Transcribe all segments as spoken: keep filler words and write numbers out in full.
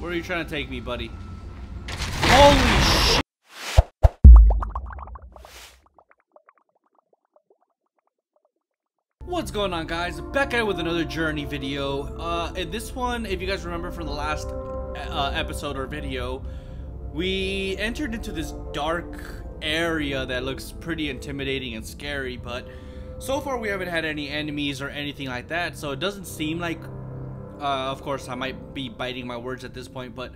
Where are you trying to take me, buddy? Holy shit! What's going on, guys? Back at it with another Journey video. Uh, in this one, if you guys remember from the last uh, episode or video, we entered into this dark area that looks pretty intimidating and scary, but so far we haven't had any enemies or anything like that, so it doesn't seem like uh, of course I might be biting my words at this point, but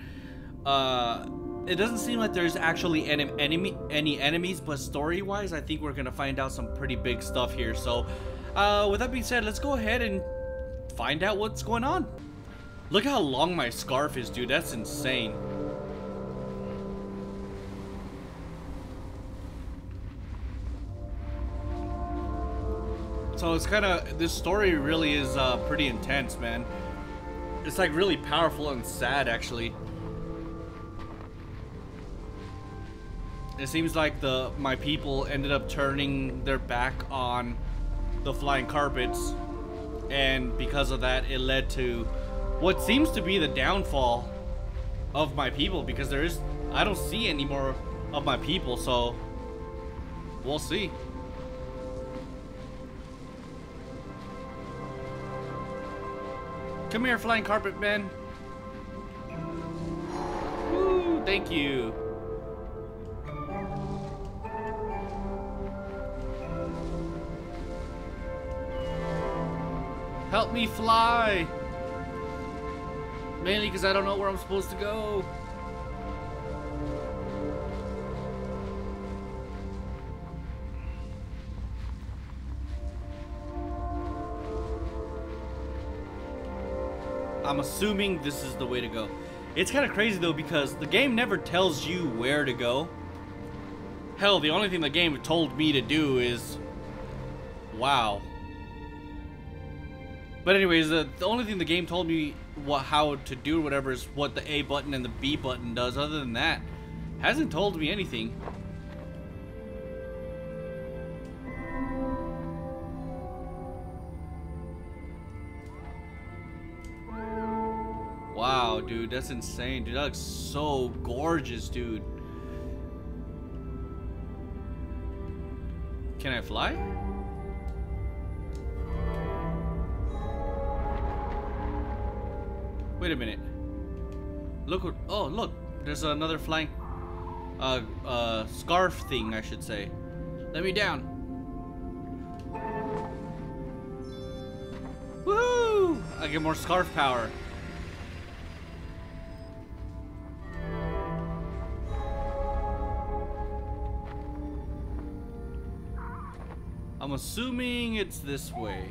uh, it doesn't seem like there's actually any enemy any enemies, but story wise I think we're gonna find out some pretty big stuff here. So uh, with that being said, let's go ahead and find out what's going on. Look how long my scarf is, dude, that's insane. So it's kind of, this story really is uh, pretty intense, man. It's like really powerful and sad, actually. It seems like the my people ended up turning their back on the flying carpets, and because of that, it led to what seems to be the downfall of my people. Because there is, I don't see any more of my people, so we'll see. Come here, flying carpet man. Woo, thank you. Help me fly. Mainly because I don't know where I'm supposed to go. I'm assuming this is the way to go. It's kind of crazy though, because the game never tells you where to go. Hell, the only thing the game told me to do is... wow. But anyways, the, the only thing the game told me what how to do or whatever is what the A button and the B button does. Other than that, hasn't told me anything. Wow, dude, that's insane, dude. That looks so gorgeous, dude. Can I fly? Wait a minute. Look what, oh look, there's another flying uh, uh, scarf thing, I should say. Let me down. Woohoo! I get more scarf power. I'm assuming it's this way.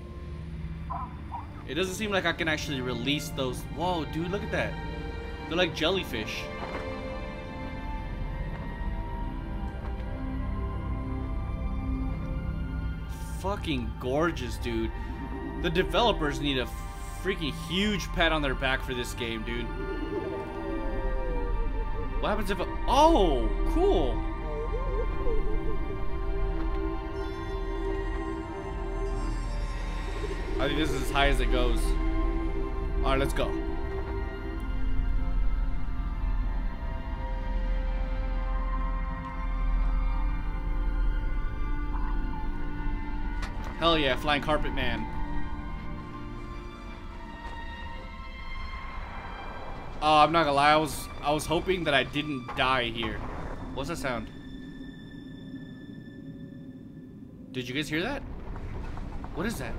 It doesn't seem like I can actually release those. Whoa, dude, look at that. They're like jellyfish. Fucking gorgeous, dude. The developers need a freaking huge pat on their back for this game, dude. What happens if I... oh, cool. I think this is as high as it goes. Alright, let's go. Hell yeah, flying carpet man. Oh, uh, I'm not gonna lie, I was I was hoping that I didn't die here. What's that sound? Did you guys hear that? What is that?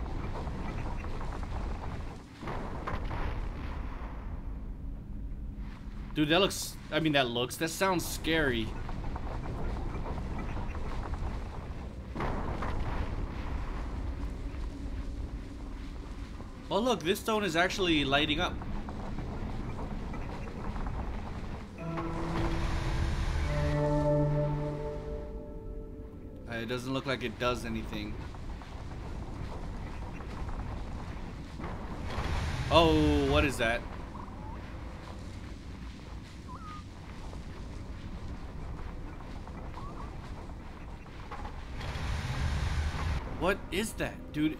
Dude, that looks, I mean that looks, that sounds scary. Oh look, this stone is actually lighting up. It doesn't look like it does anything. Oh, what is that? What is that, dude?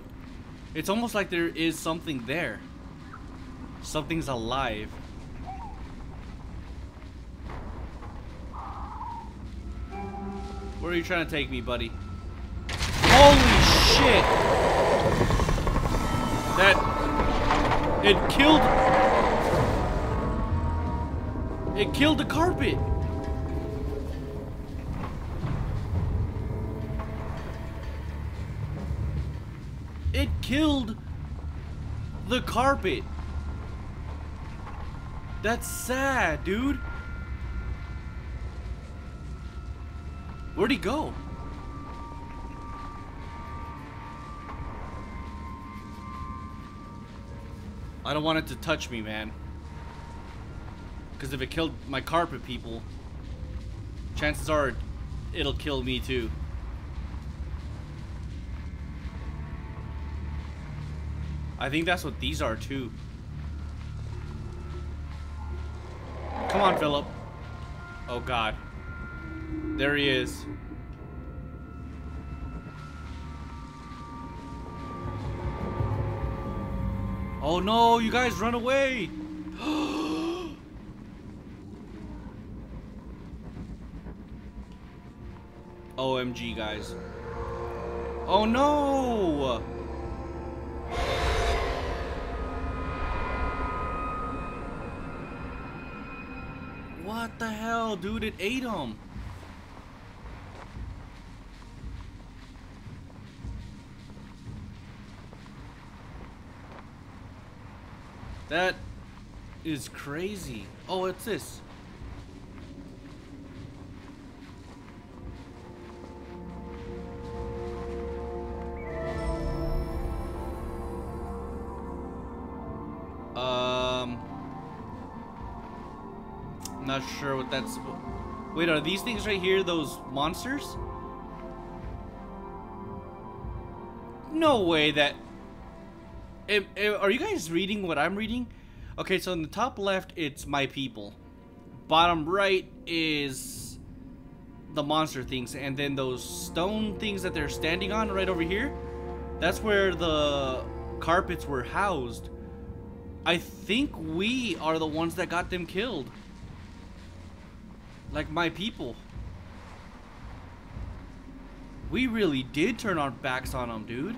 It's almost like there is something there. Something's alive. Where are you trying to take me, buddy? Holy shit! That... It killed... It killed the carpet! It killed the carpet. That's sad, dude. Where'd he go? I don't want it to touch me, man. Because if it killed my carpet people, chances are it'll kill me too. I think that's what these are too. Come on, Philip. Oh god. There he is. Oh no, you guys run away. O M G, guys. Oh no. What the hell, dude? It ate him. That is crazy. Oh, it's this. Um, not sure what that's. Wait, are these things right here those monsters? No way that. It, it, are you guys reading what I'm reading? Okay, so in the top left, it's my people. Bottom right is the monster things. And then those stone things that they're standing on right over here, that's where the carpets were housed. I think we are the ones that got them killed. Like my people. We really did turn our backs on them, dude.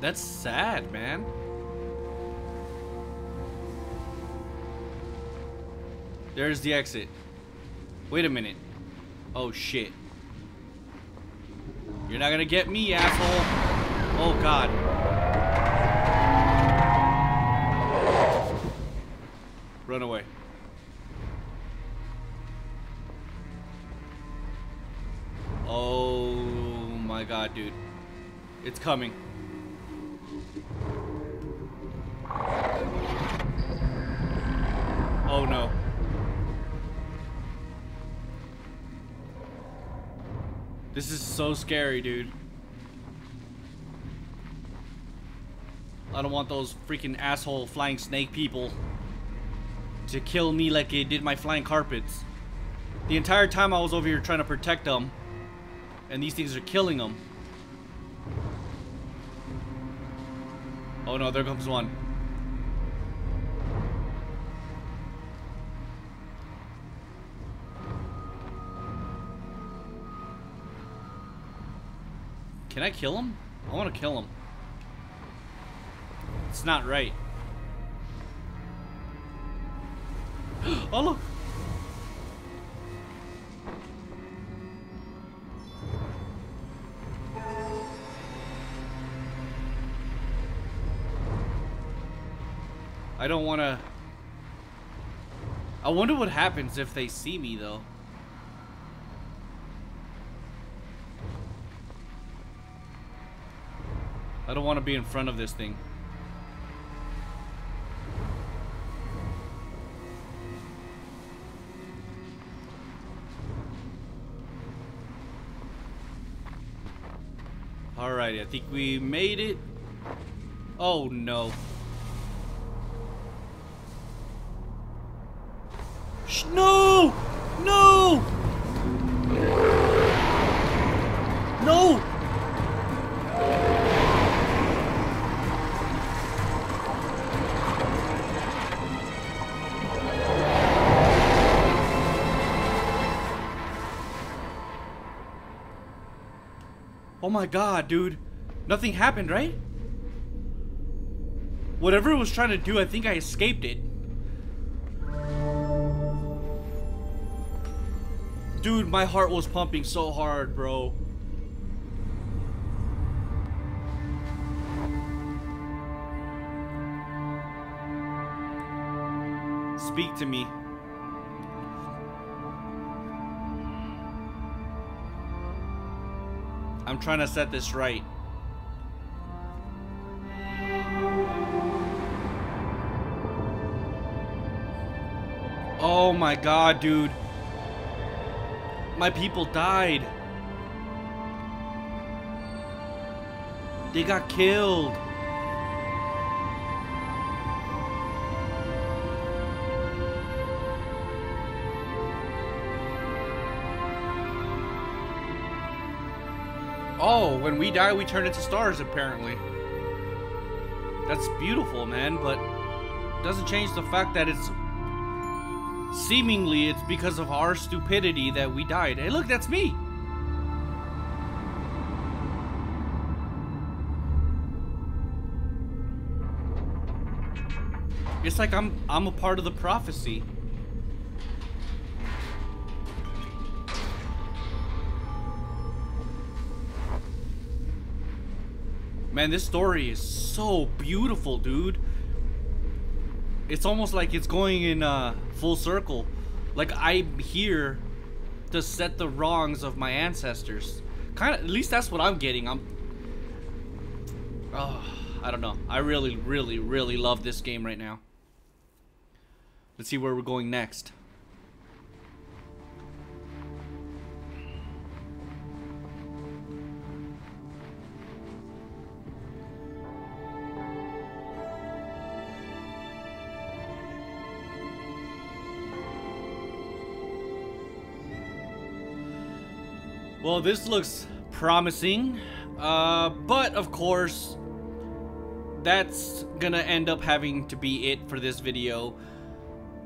That's sad, man. There's the exit. Wait a minute. Oh, shit. You're not gonna get me, asshole. Oh, God. Run away. Oh, my God, dude. It's coming. Oh no. This is so scary, dude. I don't want those freaking asshole flying snake people to kill me like they did my flying carpets. The entire time I was over here trying to protect them, and these things are killing them. Oh no, there comes one. Can I kill him? I want to kill him. It's not right. Oh look! I don't want to... I wonder what happens if they see me though. I don't want to be in front of this thing. Alright, I think we made it. Oh no. Sh- no! No! No! Oh my god, dude. Nothing happened, right? Whatever it was trying to do, I think I escaped it. Dude, my heart was pumping so hard, bro. Speak to me. I'm trying to set this right. Oh my god, dude. My people died. They got killed. Oh, when we die, we turn into stars, apparently. That's beautiful, man, but it doesn't change the fact that it's... seemingly, it's because of our stupidity that we died. Hey, look, that's me! It's like I'm, I'm a part of the prophecy. Man, this story is so beautiful, dude. It's almost like it's going in uh, full circle. Like, I'm here to set the wrongs of my ancestors. Kind of, at least that's what I'm getting. I'm... Oh, I don't know. I really, really, really love this game right now. Let's see where we're going next. Well, this looks promising, uh, but of course, that's gonna end up having to be it for this video.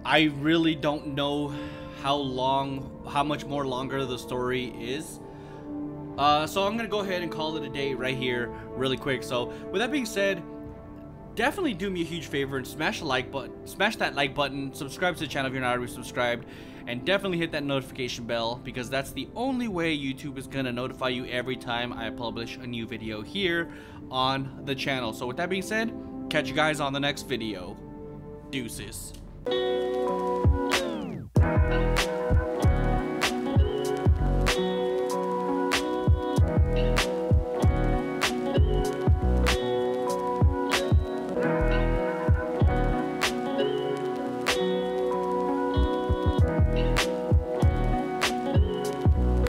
I really don't know how long, how much more longer the story is. Uh, so I'm gonna go ahead and call it a day right here, really quick. So with that being said, definitely do me a huge favor and smash the like button, smash that like button, subscribe to the channel if you're not already subscribed. And definitely hit that notification bell, because that's the only way YouTube is gonna notify you every time I publish a new video here on the channel. So with that being said, catch you guys on the next video. Deuces.